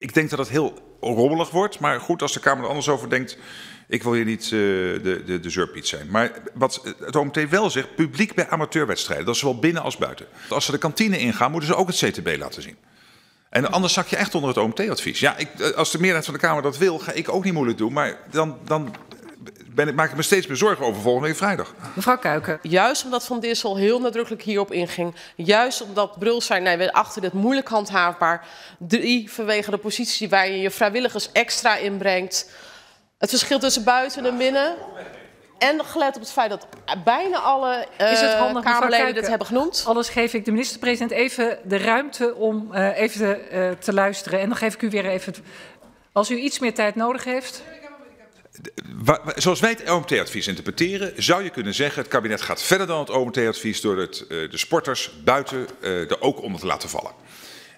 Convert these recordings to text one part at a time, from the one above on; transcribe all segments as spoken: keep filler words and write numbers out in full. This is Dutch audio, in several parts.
Ik denk dat het heel rommelig wordt, maar goed, als de Kamer er anders over denkt, ik wil hier niet uh, de, de, de zeurpiet zijn. Maar wat het O M T wel zegt, publiek bij amateurwedstrijden, dat is zowel binnen als buiten. Als ze de kantine ingaan, moeten ze ook het C T B laten zien. En anders zak je echt onder het O M T-advies. Ja, ik, als de meerderheid van de Kamer dat wil, ga ik ook niet moeilijk doen, maar dan... dan Ben ik, maak ik me steeds meer zorgen over volgende week vrijdag. Mevrouw Kuiken. Juist omdat Van Dissel heel nadrukkelijk hierop inging. Juist omdat Bruls zei, nee, we achten dit moeilijk handhaafbaar. Drie, vanwege de positie waar je je vrijwilligers extra inbrengt. Het verschil tussen buiten en binnen. En gelet op het feit dat bijna alle uh, Is het handig, Kamerleden dit hebben genoemd. Alles geef ik de minister-president even de ruimte om uh, even de, uh, te luisteren. En dan geef ik u weer even... Het... Als u iets meer tijd nodig heeft... Zoals wij het O M T-advies interpreteren, zou je kunnen zeggen... het kabinet gaat verder dan het O M T-advies door het, de sporters buiten er ook onder te laten vallen.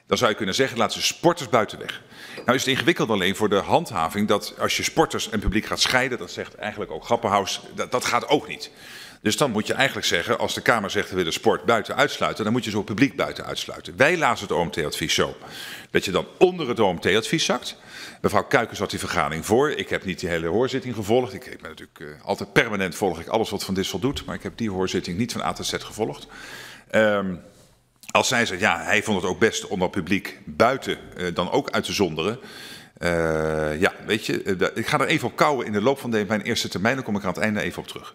Dan zou je kunnen zeggen, laten ze sporters buiten weg. Nou is het ingewikkeld alleen voor de handhaving dat als je sporters en publiek gaat scheiden... dat zegt eigenlijk ook Grapperhaus, dat, dat gaat ook niet. Dus dan moet je eigenlijk zeggen, als de Kamer zegt we willen sport buiten uitsluiten... dan moet je zo het publiek buiten uitsluiten. Wij lazen het O M T-advies zo dat je dan onder het O M T-advies zakt. Mevrouw Kuiken zat die vergadering voor. Ik heb niet die hele hoorzitting gevolgd. Ik, ik ben natuurlijk uh, altijd permanent volg ik alles wat Van Dissel doet. Maar ik heb die hoorzitting niet van A tot Z gevolgd. Um, als zij zegt, ja, hij vond het ook best om dat publiek buiten uh, dan ook uit te zonderen. Uh, ja, weet je, uh, ik ga er even op kouwen in de loop van de, mijn eerste termijn. Dan kom ik er aan het einde even op terug.